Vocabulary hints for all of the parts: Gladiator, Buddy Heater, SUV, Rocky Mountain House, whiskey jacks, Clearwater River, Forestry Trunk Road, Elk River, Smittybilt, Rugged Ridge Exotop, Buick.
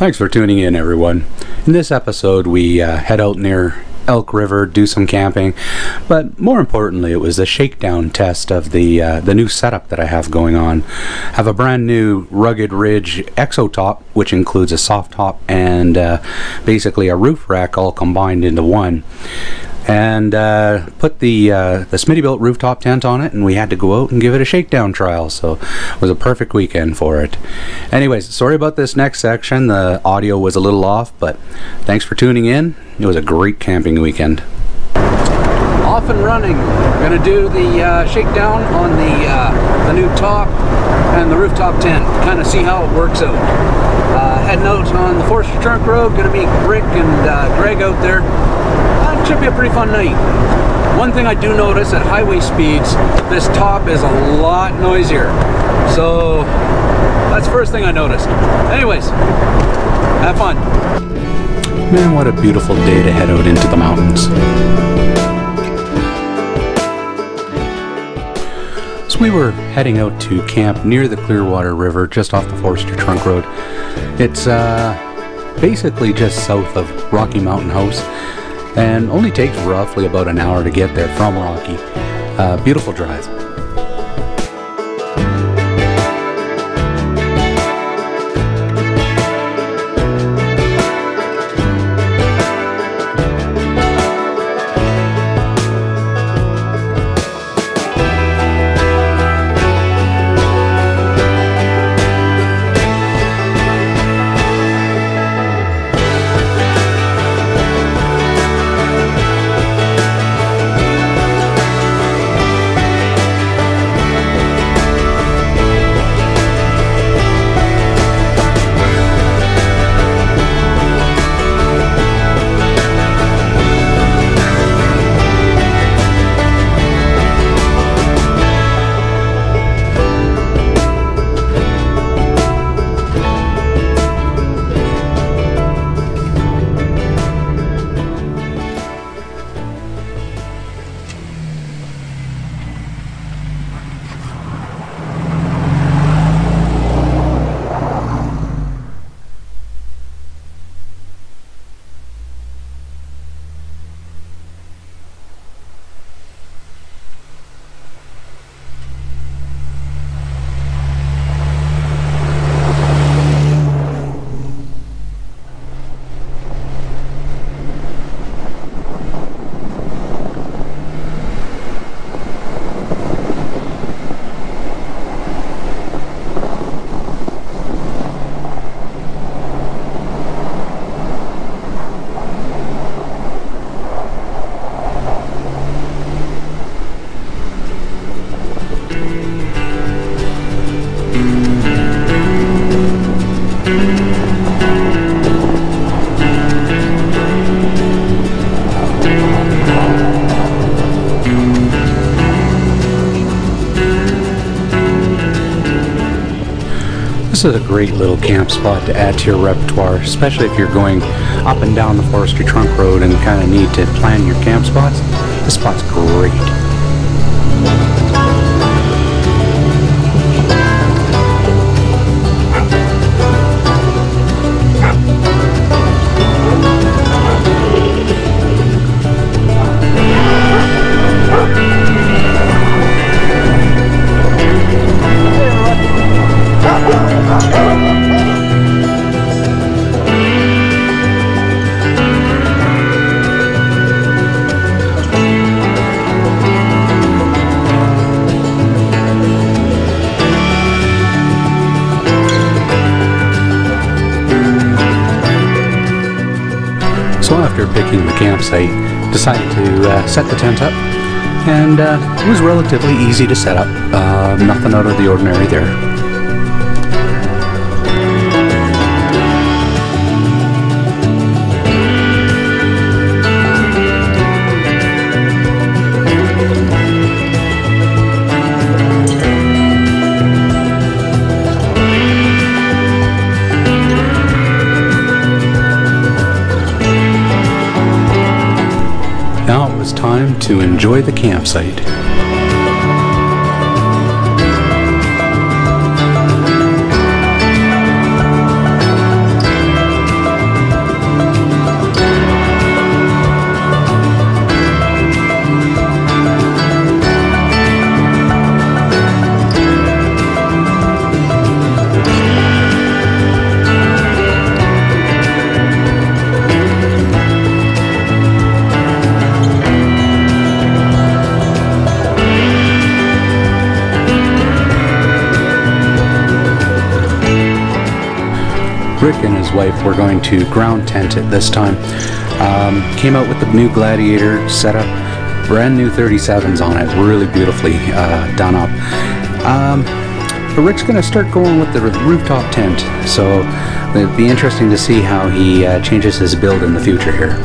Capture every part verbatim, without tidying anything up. Thanks for tuning in, everyone. In this episode, we uh, head out near Elk River, do some camping, but more importantly, it was the shakedown test of the uh, the new setup that I have going on. I have a brand new Rugged Ridge Exotop, which includes a soft top and uh, basically a roof rack all combined into one. And uh, put the uh, the Smittybilt rooftop tent on it, and we had to go out and give it a shakedown trial, so it was a perfect weekend for it. Anyways, sorry about this next section, the audio was a little off, but thanks for tuning in. It was a great camping weekend. Off and running. We're going to do the uh, shakedown on the, uh, the new top and the rooftop tent, kind of see how it works out. Uh, heading out on the Forestry Trunk Road, going to meet Rick and uh, Greg out there. Should be a pretty fun night. One thing I do notice at highway speeds, this top is a lot noisier. So that's the first thing I noticed. Anyways, have fun. Man, what a beautiful day to head out into the mountains. So we were heading out to camp near the Clearwater River, just off the Forestry Trunk Road. It's uh, basically just south of Rocky Mountain House, and only takes roughly about an hour to get there from Rocky. Uh, beautiful drive. This is a great little camp spot to add to your repertoire, especially if you're going up and down the Forestry Trunk Road and kind of need to plan your camp spots. This spot's great. So after picking the campsite, decided to uh, set the tent up, and uh, it was relatively easy to set up, uh, nothing out of the ordinary there. time to enjoy the campsite. Rick and his wife were going to ground tent it this time. Um, came out with the new Gladiator setup, brand new thirty-sevens on it, really beautifully uh, done up. Um, but Rick's going to start going with the rooftop tent, so it'll be interesting to see how he uh, changes his build in the future here.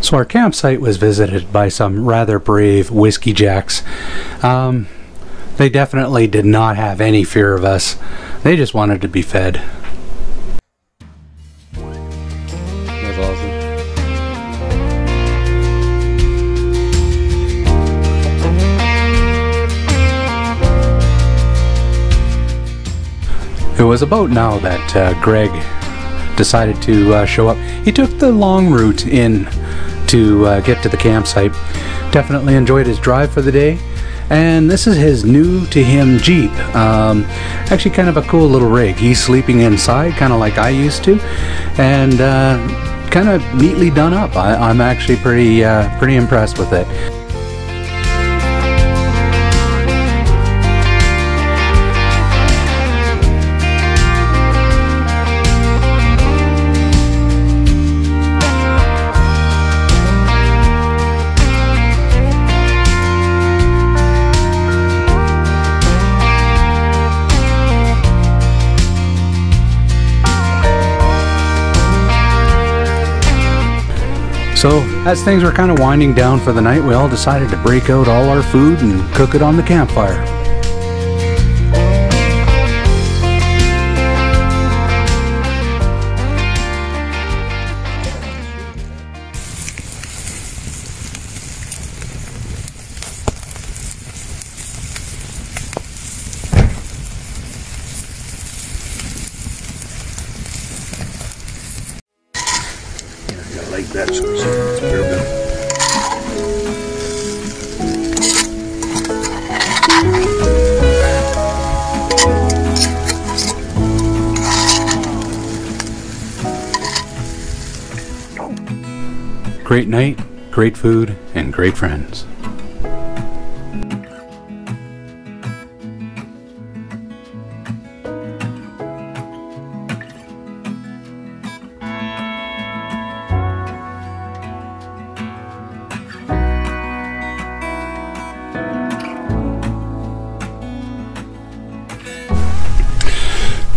So our campsite was visited by some rather brave whiskey jacks. Um, they definitely did not have any fear of us. They just wanted to be fed. That's awesome. It was about now that uh, Greg decided to uh, show up. He took the long route in to uh, get to the campsite. Definitely enjoyed his drive for the day, and this is his new to him Jeep. Um, actually kind of a cool little rig. He's sleeping inside, kind of like I used to, and uh, kind of neatly done up. I, I'm actually pretty, uh, pretty impressed with it. So as things were kind of winding down for the night, we all decided to break out all our food and cook it on the campfire. That's what it's been. Great night, great food, and great friends.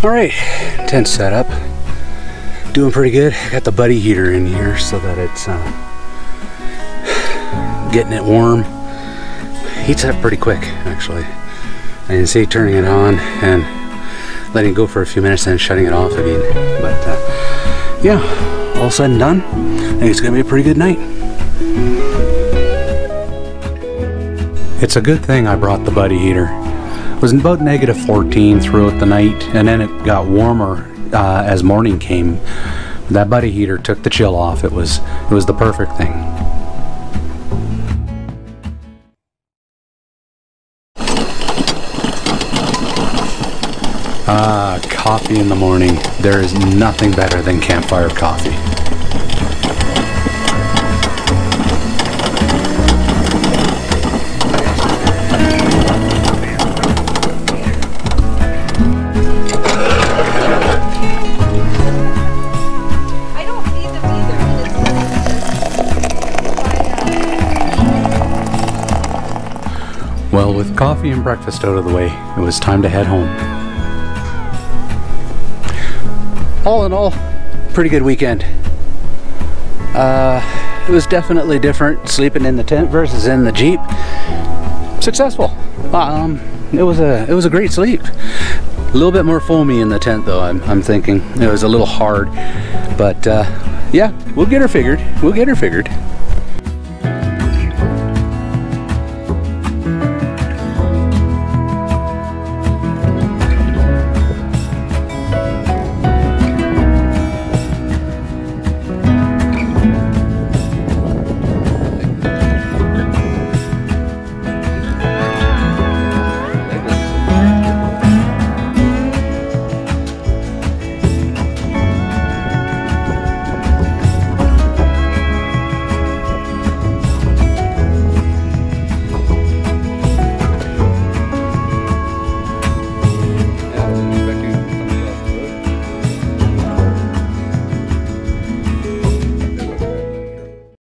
Alright, tent set up. Doing pretty good. I got the Buddy Heater in here so that it's uh, getting it warm. Heats up pretty quick, actually. I can see turning it on and letting it go for a few minutes and shutting it off again. But uh, yeah, all said and done, I think it's going to be a pretty good night. It's a good thing I brought the Buddy Heater. It was about negative fourteen throughout the night, and then it got warmer uh, as morning came. That Buddy Heater took the chill off. It was, it was the perfect thing. Ah, coffee in the morning. There is nothing better than campfire coffee. coffee and breakfast out of the way, it was time to head home. All in all, pretty good weekend. Uh, it was definitely different sleeping in the tent versus in the Jeep. Successful. Um, it was a it was a great sleep. A little bit more foamy in the tent though, I'm, I'm thinking. It was a little hard, but uh, yeah, we'll get her figured. We'll get her figured.